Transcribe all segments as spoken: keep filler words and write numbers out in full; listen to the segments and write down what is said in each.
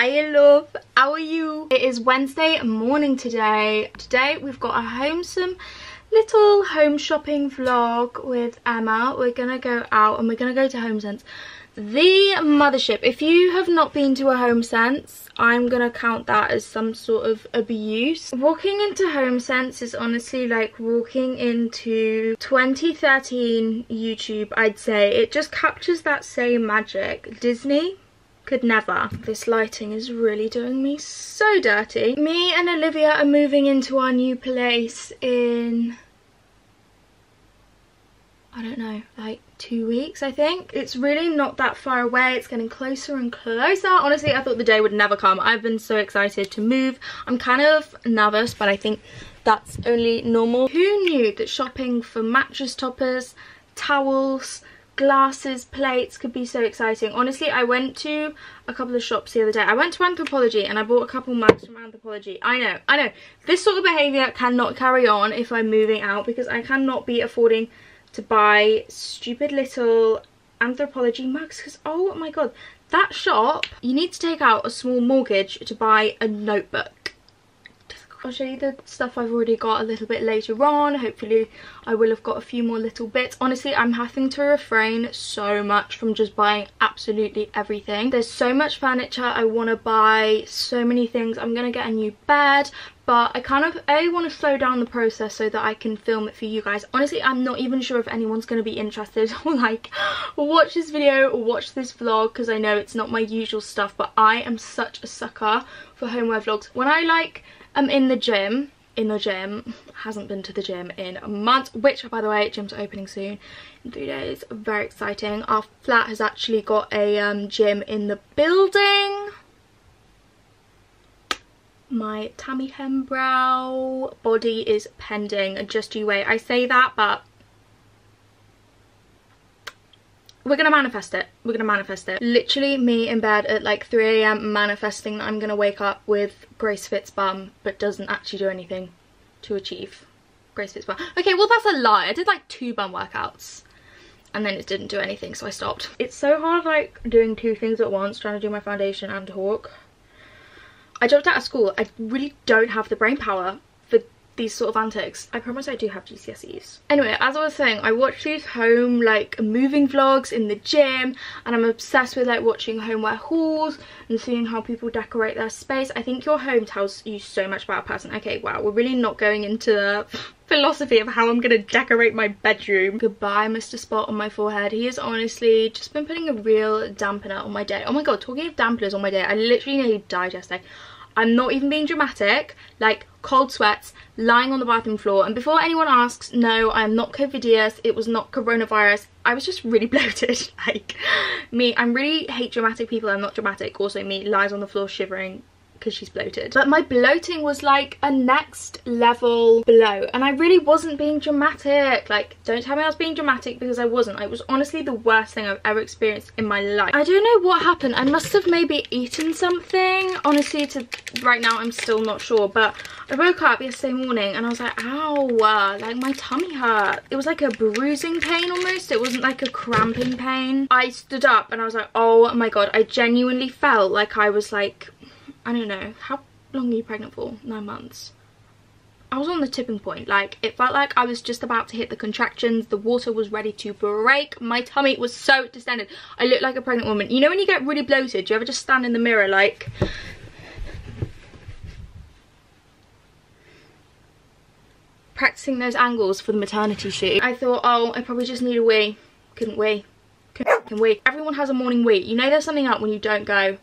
Hiya love, how are you? It is Wednesday morning today. Today we've got a homesome little home shopping vlog with Emma. We're gonna go out and we're gonna go to HomeSense, the mothership. If you have not been to a HomeSense, I'm gonna count that as some sort of abuse. Walking into HomeSense is honestly like walking into twenty thirteen YouTube, I'd say. It just captures that same magic. Disney could never. This lighting is really doing me so dirty. Me and Olivia are moving into our new place in, I don't know, like two weeks I think. It's really not that far away. It's getting closer and closer. Honestly, I thought the day would never come. I've been so excited to move. I'm kind of nervous, but I think that's only normal. Who knew that shopping for mattress toppers, towels, glasses, plates could be so exciting? Honestly, I went to a couple of shops the other day. I went to Anthropologie and I bought a couple mugs from Anthropologie. I know, I know. This sort of behaviour cannot carry on if I'm moving out, because I cannot be affording to buy stupid little Anthropologie mugs, because oh my god, that shop, you need to take out a small mortgage to buy a notebook. I'll show you the stuff I've already got a little bit later on. Hopefully I will have got a few more little bits. Honestly, I'm having to refrain so much from just buying absolutely everything. There's so much furniture I want to buy, so many things. I'm going to get a new bed, but I kind of A, want to slow down the process so that I can film it for you guys. Honestly, I'm not even sure if anyone's going to be interested or like watch this video or watch this vlog, because I know it's not my usual stuff, but I am such a sucker for homeware vlogs. When I like... I'm in the gym, in the gym, hasn't been to the gym in a month, which by the way, gyms are opening soon in three days, very exciting. Our flat has actually got a um, gym in the building. My Tammy Hembrow body is pending, just you wait. I say that, but we're gonna manifest it. We're gonna manifest it. Literally me in bed at like three A M manifesting that I'm gonna wake up with Grace Fitz bum, but doesn't actually do anything to achieve Grace Fitz bum. Okay, well that's a lie. I did like two bum workouts and then it didn't do anything, so I stopped. It's so hard like doing two things at once, trying to do my foundation and talk. I dropped out of school. I really don't have the brain power for these sort of antics. I promise I do have G C S Es. Anyway, as I was saying, I watch these home like moving vlogs in the gym, and I'm obsessed with like watching homeware hauls and seeing how people decorate their space. I think your home tells you so much about a person. Okay, wow, we're really not going into the philosophy of how I'm gonna decorate my bedroom. Goodbye, Mister Spot on my forehead. He has honestly just been putting a real dampener on my day. Oh my god, talking of dampeners on my day, I literally nearly died yesterday. I'm not even being dramatic, like cold sweats, lying on the bathroom floor. And before anyone asks, no, I'm not covidious. It was not coronavirus. I was just really bloated. Like me, I really hate dramatic people. I'm not dramatic. Also me, lies on the floor shivering because she's bloated. But my bloating was like a next level blow, and I really wasn't being dramatic. Like, don't tell me I was being dramatic, because I wasn't. It was honestly the worst thing I've ever experienced in my life. I don't know what happened. I must have maybe eaten something. Honestly, to right now I'm still not sure, but I woke up yesterday morning and I was like, ow, like my tummy hurt. It was like a bruising pain almost. It wasn't like a cramping pain. I stood up and I was like, oh my god, I genuinely felt like I was like, I don't know, how long are you pregnant for? Nine months. I was on the tipping point. Like, it felt like I was just about to hit the contractions. The water was ready to break. My tummy was so distended. I looked like a pregnant woman. You know when you get really bloated, do you ever just stand in the mirror like... practicing those angles for the maternity shoot? I thought, oh, I probably just need a wee. Couldn't wee. Couldn't wee. Everyone has a morning wee. You know there's something up when you don't go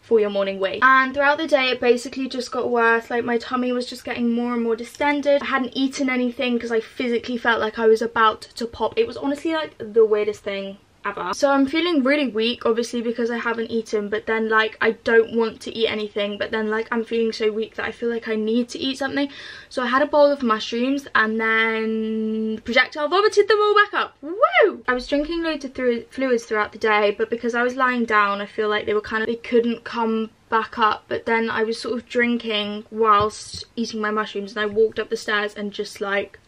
for your morning wee. And throughout the day it basically just got worse. Like my tummy was just getting more and more distended. I hadn't eaten anything because I physically felt like I was about to pop. It was honestly like the weirdest thing ever. So I'm feeling really weak obviously because I haven't eaten, but then like I don't want to eat anything, but then like I'm feeling so weak that I feel like I need to eat something. So I had a bowl of mushrooms and then projectile vomited them all back up. Woo! I was drinking loads of fluids throughout the day, but because I was lying down I feel like they were kind of, they couldn't come back up, but then I was sort of drinking whilst eating my mushrooms, and I walked up the stairs and just like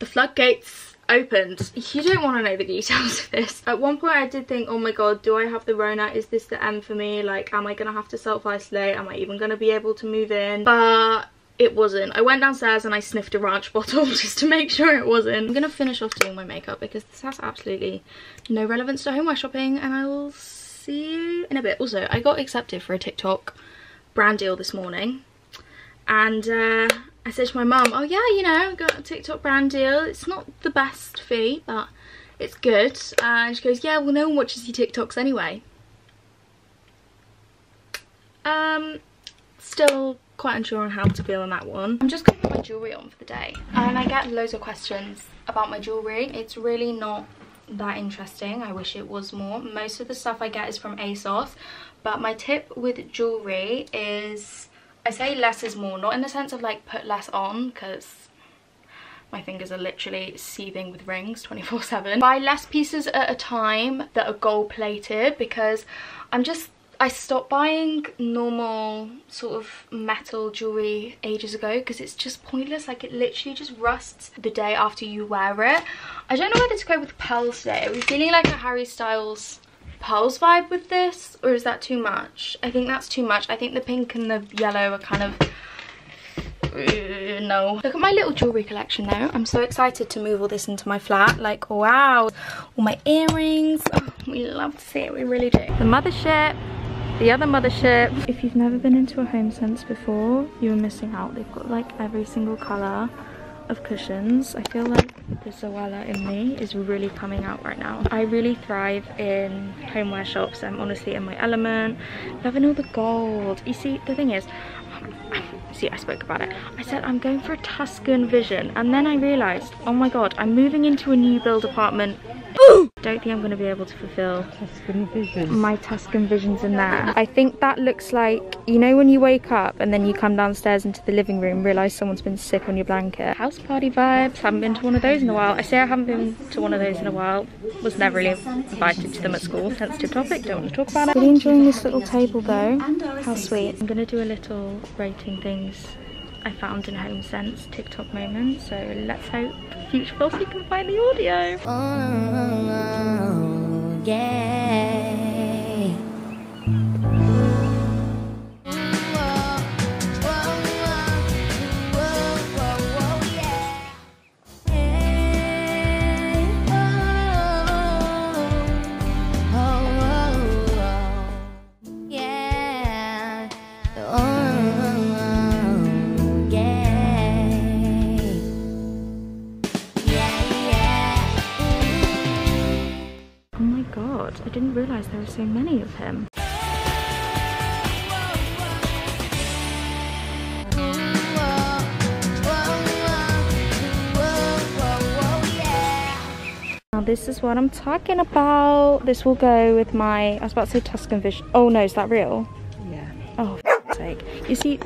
the floodgates opened. You don't want to know the details of this. At one point I did think, oh my god, do I have the Rona? Is this the end for me? Like, am I gonna have to self-isolate? Am I even gonna be able to move in? But it wasn't. I went downstairs and I sniffed a ranch bottle just to make sure it wasn't. I'm gonna finish off doing my makeup because this has absolutely no relevance to homeware shopping, and I will see you in a bit. Also, I got accepted for a TikTok brand deal this morning, and uh, I said to my mum, oh yeah, you know, I got a TikTok brand deal. It's not the best fee, but it's good. Uh, and she goes, yeah, well, no one watches your TikToks anyway. Um, still quite unsure on how to feel on that one. I'm just going to put my jewellery on for the day. And I get loads of questions about my jewellery. It's really not that interesting. I wish it was more. Most of the stuff I get is from ASOS. But my tip with jewellery is, I say less is more, not in the sense of like put less on, because my fingers are literally seething with rings twenty-four seven. Buy less pieces at a time that are gold plated, because I'm just, I stopped buying normal sort of metal jewellery ages ago because it's just pointless. Like, it literally just rusts the day after you wear it. I don't know whether to go with pearls today. Are we feeling like a Harry Styles pearls vibe with this, or is that too much? I think that's too much. I think the pink and the yellow are kind of uh, no. Look at my little jewelry collection though. I'm so excited to move all this into my flat. Like, wow, all my earrings. Oh, we love to see it, we really do. The mothership, the other mothership. If you've never been into a HomeSense before, you're missing out. They've got like every single color of cushions. I feel like the Zoella in me is really coming out right now. I really thrive in homeware shops. I'm honestly in my element, loving all the gold. You see, the thing is, see, I spoke about it. I said I'm going for a Tuscan vision, and then I realized, oh my god, I'm moving into a new build apartment. Ooh! Don't think I'm going to be able to fulfill Tuscan visions. My Tuscan visions in there. I think that looks like, you know, when you wake up and then you come downstairs into the living room, realise someone's been sick on your blanket. House party vibes. Haven't been to one of those in a while. I say I haven't been to one of those in a while. Was never really invited to them at school. Sensitive topic, don't want to talk about it. Really enjoying this little table though. How sweet. I'm going to do a little rating things I found in HomeSense TikTok moment, so let's hope future Flossie can find the audio. Oh, oh, oh, yeah. I didn't realise there were so many of him. Now this is what I'm talking about. This will go with my, I was about to say Tuscan vision. Oh no, is that real? Yeah. Oh, for fuck's sake. You see,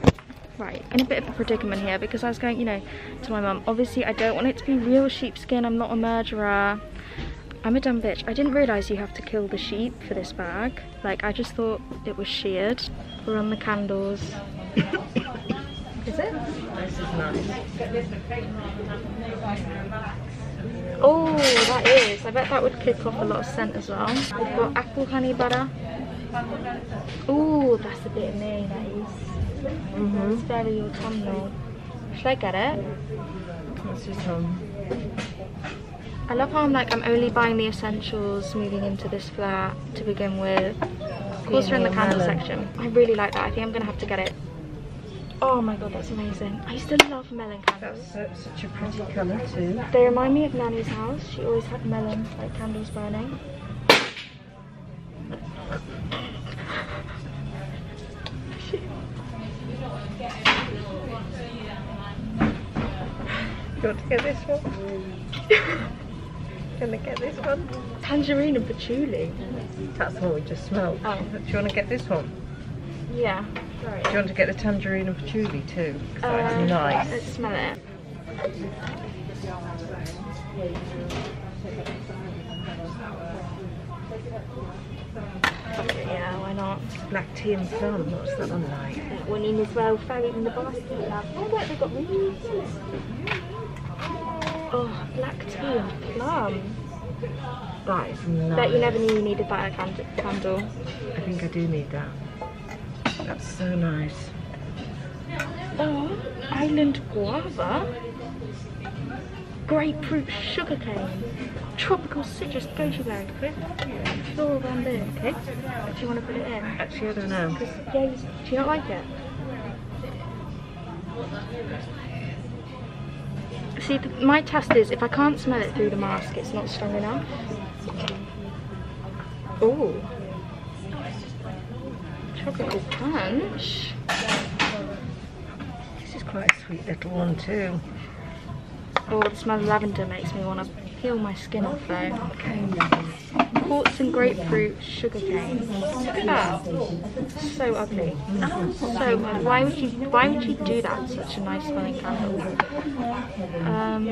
right, in a bit of a predicament here because I was going, you know, to my mum. Obviously I don't want it to be real sheepskin. I'm not a murderer. I'm a dumb bitch. I didn't realise you have to kill the sheep for this bag. Like, I just thought it was sheared. We're on the candles. Is it? This is nice. Oh, that is. I bet that would kick off a lot of scent as well. We've got apple honey butter. Oh, that's a bit of me, that is. Mm-hmm. It's very autumnal. Should I get it? That's your tongue. I love how I'm like, I'm only buying the essentials moving into this flat to begin with. Of course, yeah, we're in the candle melon section. I really like that. I think I'm gonna have to get it. Oh my god, that's amazing. I used to love melon candles. That's such a pretty colour too. They remind me of Nanny's house. She always had melon like candles burning. You got to get this one. Gonna get this one? Tangerine and patchouli. That's what we just smelled. Oh. Do you want to get this one? Yeah. Sorry. Do you want to get the tangerine and patchouli too? Because uh, that's nice. Let's smell it. Yeah, why not? Black tea and plum. What's that one like? That one in as well. Fairy in the basket. Love. Oh, look, they've got really. Oh, black tea and plum. That is nice. Bet you never knew you needed that candle. I think I do need that. That's so nice. Oh, island guava. Grapefruit sugarcane. Tropical citrus goji berry. Floral bamboo. Okay. Do you want to put it in? Actually, I don't know. Yeah, you, do you not like it? See, the, my test is if I can't smell it through the mask, it's not strong enough. Oh, tropical punch. This is quite a sweet little one too. Oh, the smell of lavender makes me want to peel my skin off though. Okay. Quartz and grapefruit sugarcane. Look at that. So ugly. So why would you why would you do that? Such a nice smelling candle. Um,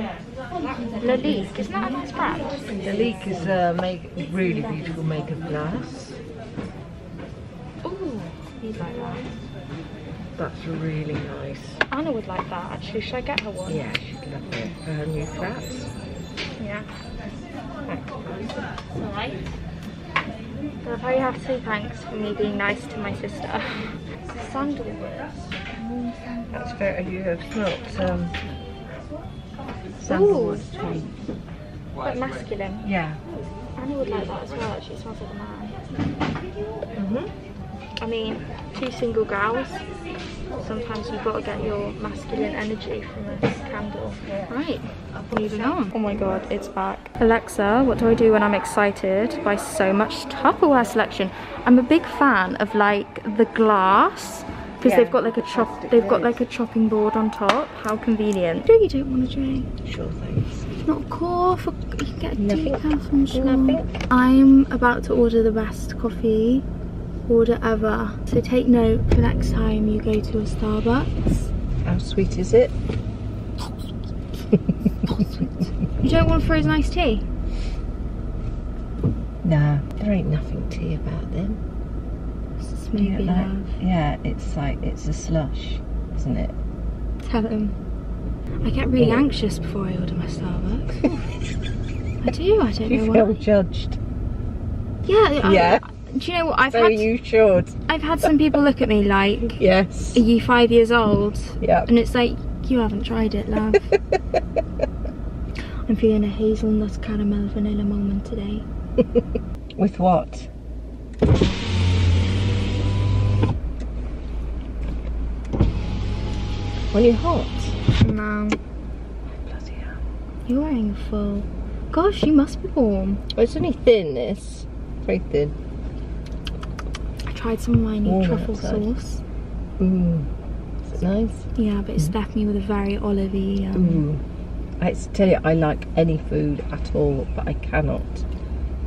Lalique, isn't that a nice brand? Lalique is a make really beautiful makeup glass. Ooh, he's like that. That's really nice. Anna would like that actually. Should I get her one? Yeah, she'd love it for her new flat. Yeah. Alright. Love how you have to say thanks for me being nice to my sister. Sandalwood. That's fair. You have smelt um, sandalwood tree. Quite masculine. Yeah. Anna would like that as well. She smells like a man. Mm-hmm. I mean, two single girls, sometimes you've got to get your masculine energy from a candle. Right, moving on. Oh my god, it's back. Alexa, what do I do when I'm excited by so much Tupperware selection? I'm a big fan of like the glass, because yeah, they've got like a chop they've got like a chopping board on top. How convenient. Do you don't want to drink? Sure thanks. Not core for you can get a decaf from Schnupping. I'm about to order the best coffee order ever, so take note for next time you go to a Starbucks. How sweet is it? Not sweet. Not sweet. You don't want frozen iced tea? Nah, there ain't nothing tea about them. It's a smoothie, like, yeah, it's like it's a slush, isn't it? Tell them. I get really yeah. anxious before I order my Starbucks. I do. I don't you know feel why. Judged. Yeah. Yeah. I, Do you know what I've so had? You should. I've had some people look at me like, yes, are you five years old? Yeah. And it's like, you haven't tried it, love. I'm feeling a hazelnut caramel vanilla moment today. With what? Are you hot? No. Bloody hell. You're wearing a full. Gosh, you must be warm. Well, it's only thin, this. Very thin. Tried some of my new oh, truffle sauce. Mmm, is it nice? Yeah, but it's mm. left me with a very olivey. Um... Mm. I tell you, I like any food at all, but I cannot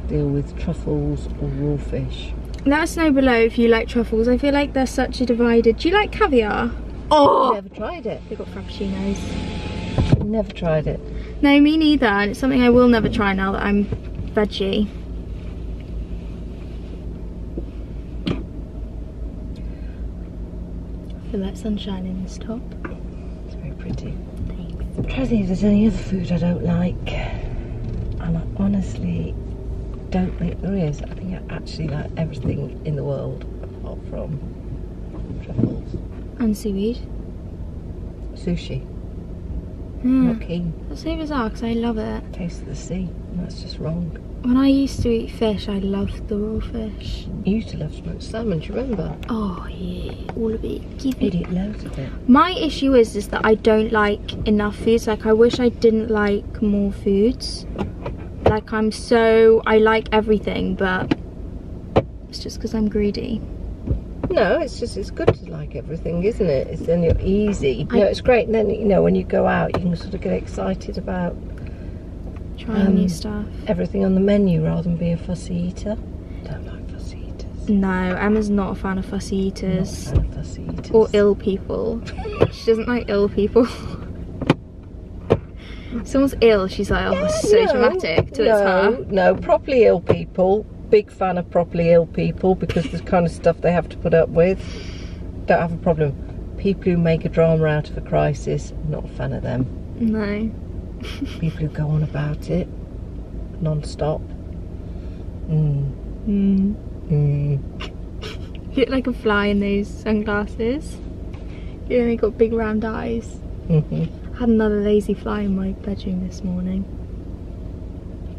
deal with truffles or raw fish. Let us know below if you like truffles. I feel like they're such a divided. Do you like caviar? Oh, I've never tried it. They've got frappuccinos. Never tried it. No, me neither. And it's something I will never try now that I'm veggie. I like sunshine in this top. It's very pretty. Thanks. I'm trying to see if there's any other food I don't like. And I honestly don't think there is. I think I actually like everything in the world apart from truffles. And seaweed. Sushi. Mm. I'm not keen. That's so bizarre because I love it. Taste of the sea. And that's just wrong. When I used to eat fish, I loved the raw fish. You used to love smoked salmon, do you remember? Oh yeah, all of it. You'd eat loads of it. My issue is, is that I don't like enough foods. Like I wish I didn't like more foods. Like I'm so, I like everything, but it's just because I'm greedy. No, it's just, it's good to like everything, isn't it? It's then you're easy. I, no, it's great. And then, you know, when you go out, you can sort of get excited about trying um, new stuff. Everything on the menu rather than be a fussy eater. I don't like fussy eaters. No, Emma's not a fan of fussy eaters. Not a fan of fussy eaters. Or ill people. She doesn't like ill people. If someone's ill, she's like, oh, yeah, that's so no, dramatic to no, it's her. No, properly ill people. Big fan of properly ill people because the kind of stuff they have to put up with. Don't have a problem. People who make a drama out of a crisis, not a fan of them. No. people who go on about it non-stop. Mm. Mm. Mm. You look like a fly in those sunglasses. You only got big round eyes. Mm-hmm. I had another lazy fly in my bedroom this morning.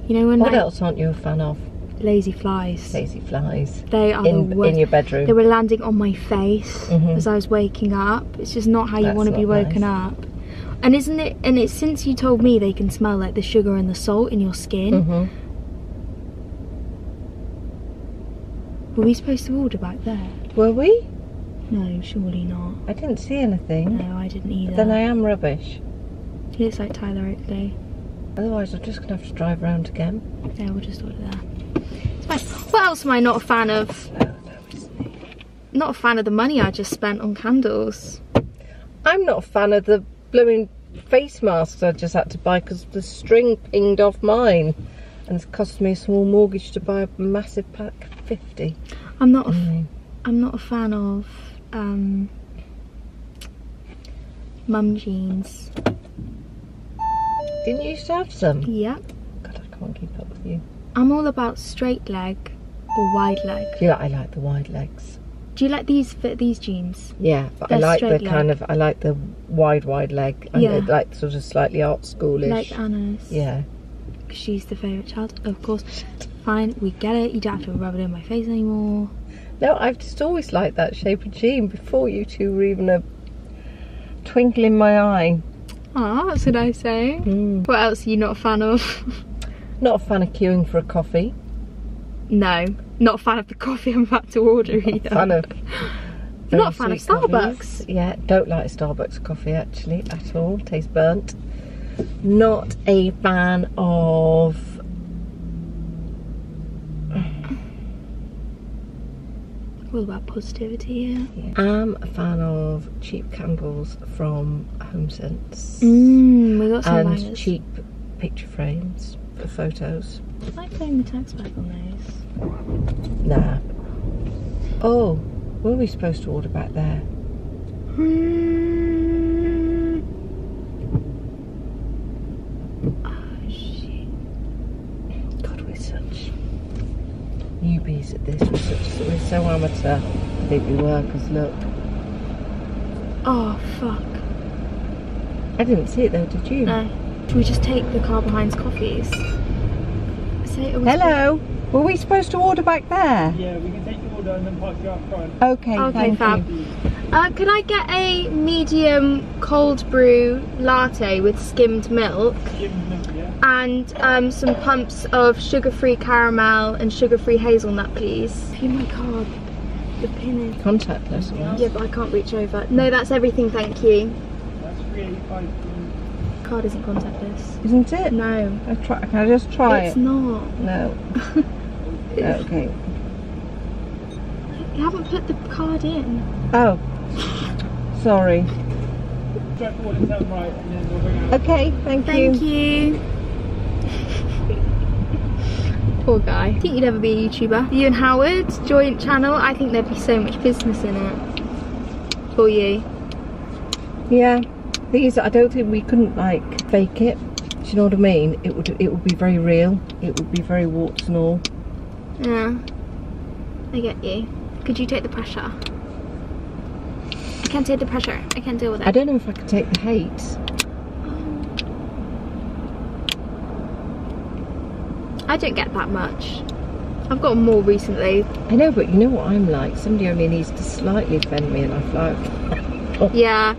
You know when What I... else aren't you a fan of? Lazy flies. Lazy flies. They are in, the in your bedroom. They were landing on my face mm-hmm. as I was waking up. It's just not how That's you want to be woken nice. up. And isn't it? And it's since you told me they can smell like the sugar and the salt in your skin. Mm-hmm. Were we supposed to order back there? Were we? No, surely not. I didn't see anything. No, I didn't either. But then I am rubbish. He looks like Tyler Oakley. Otherwise, I'm just gonna have to drive around again. Yeah, we'll just order there. What else am I not a fan of? No, no, not a fan of the money I just spent on candles. I'm not a fan of the blooming face masks I just had to buy because the string pinged off mine. And it's cost me a small mortgage to buy a massive pack of fifty. I'm not a, mm. I'm not a fan of um, mum jeans. Didn't you used to have some? Yep. God, I can't keep up with you. I'm all about straight leg or wide leg. Yeah, I like the wide legs. Do you like these fit these jeans? Yeah, but They're I like the leg. kind of I like the wide wide leg. And yeah, like sort of slightly art schoolish. Like Anna's. Yeah, because she's the favourite child, of course. Fine, we get it. You don't have to rub it in my face anymore. No, I've just always liked that shape of jean before you two were even a twinkle in my eye. Ah, that's what I say. Mm. What else are you not a fan of? Not a fan of queuing for a coffee. No, not a fan of the coffee I'm about to order either. Not a fan of, not a fan of Starbucks. Coffees. Yeah, don't like Starbucks coffee actually at all. Tastes burnt. Not a fan of. All about positivity here. Yeah. I'm a fan of cheap candles from HomeSense. Mmm, we got some and liners. Cheap picture frames. For photos. I like paying the tax back on those. Nah. Oh, were we supposed to order back there? Mm. Oh shit. God, we're such newbies at this. We're, such, we're so amateur. I think we were, because look. Oh, fuck. I didn't see it though, did you? No. Should we just take the car behind's coffees? Say it Hello. Supposed... Were we supposed to order back there? Yeah, we can take your order and then park you out front. Okay, okay, thank fab. You. Uh, can I get a medium cold brew latte with skimmed milk? Skimmed milk, yeah. And um, some pumps of sugar-free caramel and sugar-free hazelnut, please. Pin my card. The pin is... Contactless. Yeah, but I can't reach over. No, that's everything, thank you. That's three eighty-five. Card isn't contactless. Isn't it? No. I try, can I just try it's it? It's not. No. Okay. You haven't put the card in. Oh. Sorry. Okay, thank, thank you. Thank you. Poor guy. I think you'd ever be a YouTuber. You and Howard's joint channel, I think there'd be so much business in it. For you. Yeah. These, I don't think we couldn't like fake it. Do you know what I mean? It would, it would be very real. It would be very warts and all. Yeah, I get you. Could you take the pressure? I can't take the pressure. I can't deal with it. I don't know if I can take the hate. I don't get that much. I've gotten more recently. I know, but you know what I'm like. Somebody only needs to slightly offend me, and I fly. Oh. Yeah.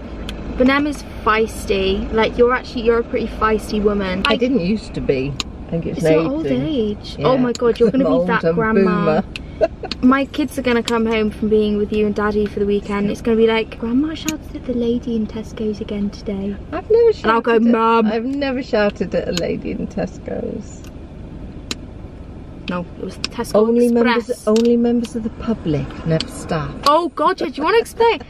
Benem is feisty. Like you're actually you're a pretty feisty woman. I, I didn't used to be. I think it's, it's an old age. Yeah. Oh my god, you're gonna be that grandma. My kids are gonna come home from being with you and Daddy for the weekend. It's gonna be like Grandma shouted at the lady in Tesco's again today. I've never shouted. And I'll go, Mum. I've never shouted at a lady in Tesco's. No, it was Tesco only Express. Members, only members of the public, never staff. Oh god, yeah, do you want to explain?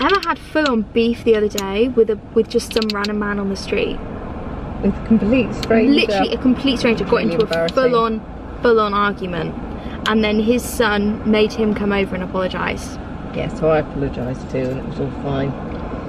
Emma had full-on beef the other day with a with just some random man on the street. With a complete stranger. Literally a complete stranger. Got into a full-on, full-on argument, and then his son made him come over and apologise. Yeah, so I apologised too, and it was all fine.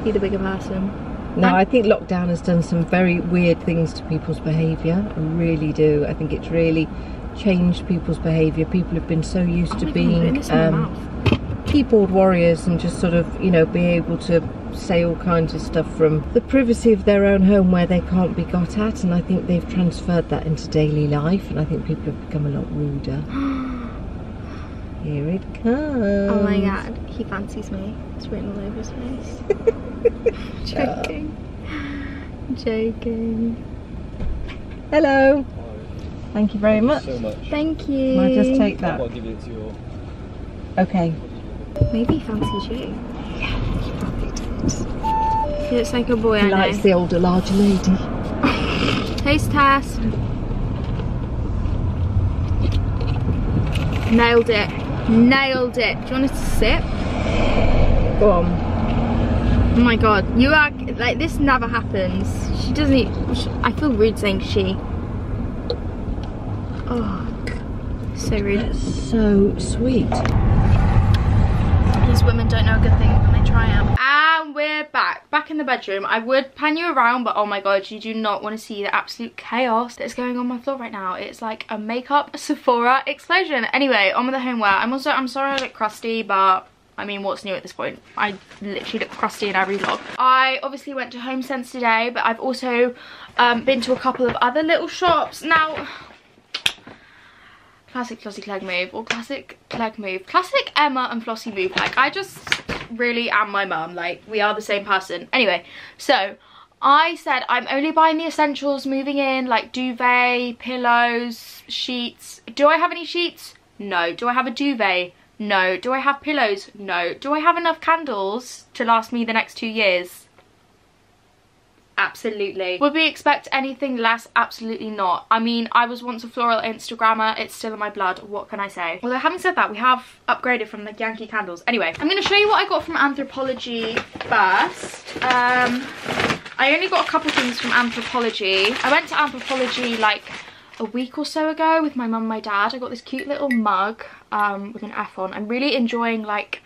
You're the bigger person. No, and I think lockdown has done some very weird things to people's behaviour. I really do. I think it's really changed people's behaviour. People have been so used oh to being God, um, keyboard warriors and just sort of, you know, be able to say all kinds of stuff from the privacy of their own home where they can't be got at, and I think they've transferred that into daily life, and I think people have become a lot ruder. Here it comes. Oh my God, he fancies me. It's written all over his face. Joking. Oh. Joking. Hello. Thank you very much. Thank you so much. Thank you. Can I just take that? I'll give it to your... Okay. Maybe he fancies you. Yeah, he probably did. He looks like a boy, I know. He likes the older, larger lady. Taste test. Nailed it. Nailed it. Do you want us to sip? Go on. Oh my God. You are... Like, this never happens. She doesn't... Eat, I feel rude saying she. Oh, so rude. That's so sweet. These women don't know a good thing when they try them. And we're back. Back in the bedroom. I would pan you around, but oh my God, you do not want to see the absolute chaos that's going on my floor right now. It's like a makeup Sephora explosion. Anyway, on with the homeware. I'm also, I'm sorry I look crusty, but... I mean, what's new at this point? I literally look crusty in every vlog. I obviously went to HomeSense today, but I've also um, been to a couple of other little shops. Now... Classic Flossie Clegg move, or classic Clegg move. Classic Emma and Flossie move. Like, I just really am my mum. Like, we are the same person. Anyway, so I said I'm only buying the essentials moving in, like duvet, pillows, sheets. Do I have any sheets? No. Do I have a duvet? No. Do I have pillows? No. Do I have enough candles to last me the next two years? Absolutely. Would we expect anything less? Absolutely not. I mean, I was once a floral Instagrammer. It's still in my blood. What can I say? Although having said that, we have upgraded from the Yankee candles. Anyway, I'm going to show you what I got from Anthropologie first. Um, I only got a couple things from Anthropologie. I went to Anthropologie like a week or so ago with my mum and my dad. I got this cute little mug um, with an F on. I'm really enjoying like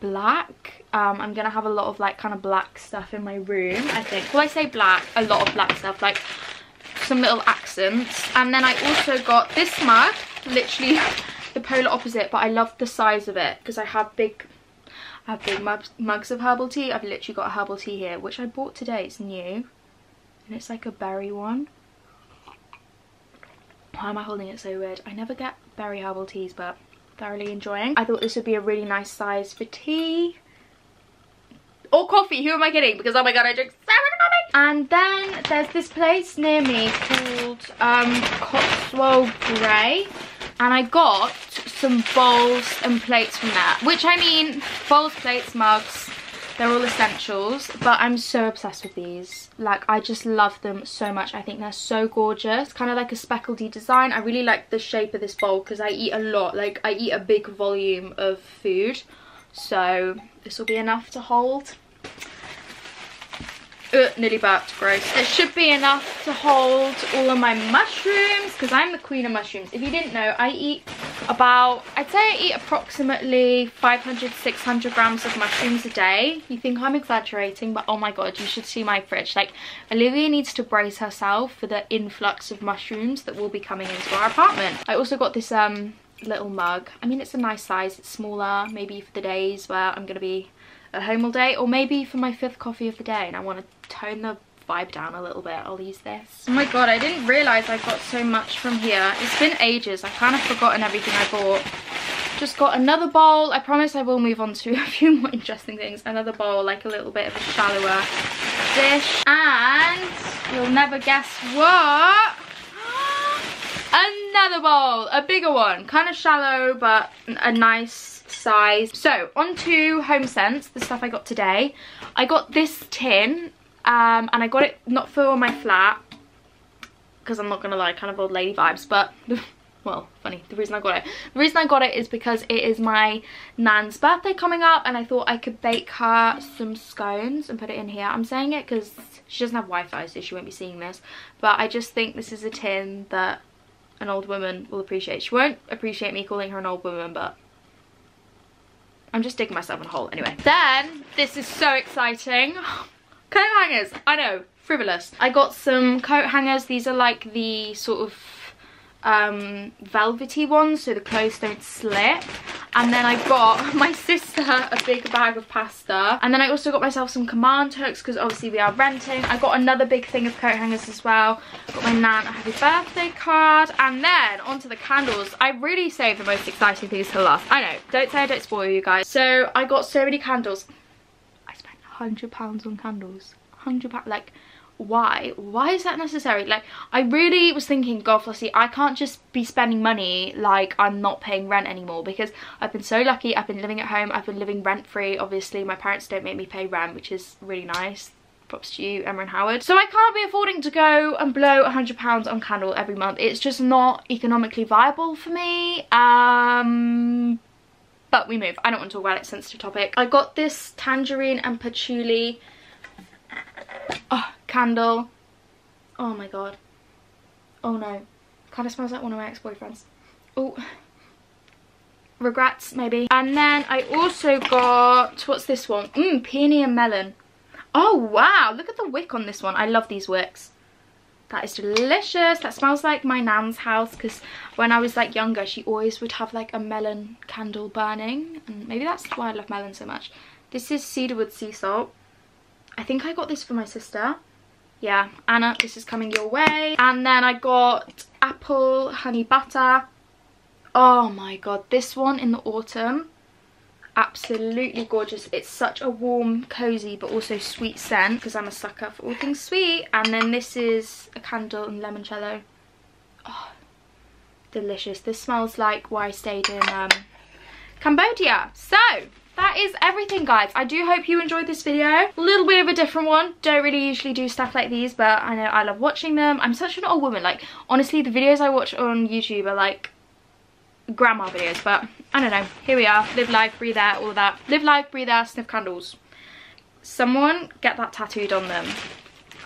black. um I'm gonna have a lot of like kind of black stuff in my room, I think. Well, I say black, a lot of black stuff, like some little accents. And then I also got this mug, literally the polar opposite, but I love the size of it because I have big I have big mugs, mugs of herbal tea. I've literally got a herbal tea here which I bought today. It's new and it's like a berry one. Why am I holding it so weird? I never get berry herbal teas, but thoroughly enjoying. I thought this would be a really nice size for tea or coffee. Who am I kidding? Because oh my God, I drink so much coffee. And then there's this place near me called um Cotswold Grey, and I got some bowls and plates from there, which I mean, bowls, plates, mugs, they're all essentials, but I'm so obsessed with these. Like, I just love them so much. I think they're so gorgeous. It's kind of like a speckledy design. I really like the shape of this bowl because I eat a lot. Like, I eat a big volume of food, so this will be enough to hold. Ugh, nearly burped, gross. It should be enough to hold all of my mushrooms because I'm the queen of mushrooms. If you didn't know, I eat about, I'd say I eat approximately five hundred, six hundred grams of mushrooms a day. You think I'm exaggerating, but oh my God, you should see my fridge. Like, Olivia needs to brace herself for the influx of mushrooms that will be coming into our apartment. I also got this um little mug. I mean, it's a nice size. It's smaller, maybe for the days where I'm going to be at home all day, or maybe for my fifth coffee of the day and I want to tone the vibe down a little bit, I'll use this. Oh my God, I didn't realise I got so much from here. It's been ages. I've kind of forgotten everything I bought. Just got another bowl. I promise I will move on to a few more interesting things. Another bowl, like a little bit of a shallower dish. And you'll never guess what. Another bowl, a bigger one. Kind of shallow, but a nice size. So on to HomeSense, the stuff I got today. I got this tin um and I got it not for my flat because I'm not gonna lie, kind of old lady vibes, but well, funny, the reason I got it the reason I got it is because it is my nan's birthday coming up and I thought I could bake her some scones and put it in here. I'm saying it because she doesn't have Wi-Fi, so she won't be seeing this, but I just think this is a tin that an old woman will appreciate. She won't appreciate me calling her an old woman, but I'm just digging myself in a hole. Anyway, then this is so exciting. Coat hangers, I know, frivolous. I got some coat hangers. These are like the sort of um velvety ones, so the clothes don't slip. And then I got my sister a big bag of pasta, and then I also got myself some command hooks because obviously we are renting. I got another big thing of coat hangers as well. Got my nan a happy birthday card, and then onto the candles. I really saved the most exciting things to last. I know, don't say I don't spoil you guys. So I got so many candles. I spent one hundred pounds on candles. one hundred pounds, like, why why is that necessary? Like, I really was thinking, God, Flossie, I can't just be spending money like I'm not paying rent anymore, because I've been so lucky. I've been living at home, I've been living rent free. Obviously my parents don't make me pay rent, which is really nice. Props to you, Emma and Howard. So I can't be affording to go and blow one hundred pounds on candle every month. It's just not economically viable for me. Um but we move. I don't want to talk about it, sensitive topic. I got this tangerine and patchouli oh candle. Oh my god, oh no, kind of smells like one of my ex-boyfriends. Oh, regrets maybe. And then I also got, what's this one? Mmm, peony and melon. Oh wow, look at the wick on this one. I love these wicks. That is delicious. That smells like my nan's house, because when I was like younger, she always would have like a melon candle burning, and maybe that's why I love melon so much. This is cedarwood sea salt. I think I got this for my sister. Yeah, Anna, this is coming your way. And then I got apple honey butter. Oh my god, this one in the autumn, absolutely gorgeous. It's such a warm, cozy, but also sweet scent, because I'm a sucker for all things sweet. And then this is a candle and limoncello. Oh, delicious. This smells like where I stayed in um, Cambodia. So that is everything, guys. I do hope you enjoyed this video. A little bit of a different one. Don't really usually do stuff like these, but I know I love watching them. I'm such an old woman. Like, honestly, the videos I watch on YouTube are like grandma videos, but I don't know. Here we are. Live life, breathe air, all that. Live life, breathe air, sniff candles. Someone get that tattooed on them.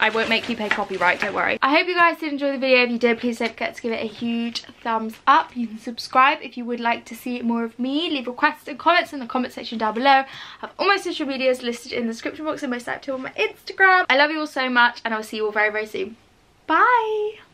I won't make you pay copyright, don't worry. I hope you guys did enjoy the video. If you did, please don't forget to give it a huge thumbs up. You can subscribe if you would like to see more of me. Leave requests and comments in the comment section down below. I have all my social medias listed in the description box and most active on my Instagram. I love you all so much, and I will see you all very, very soon. Bye!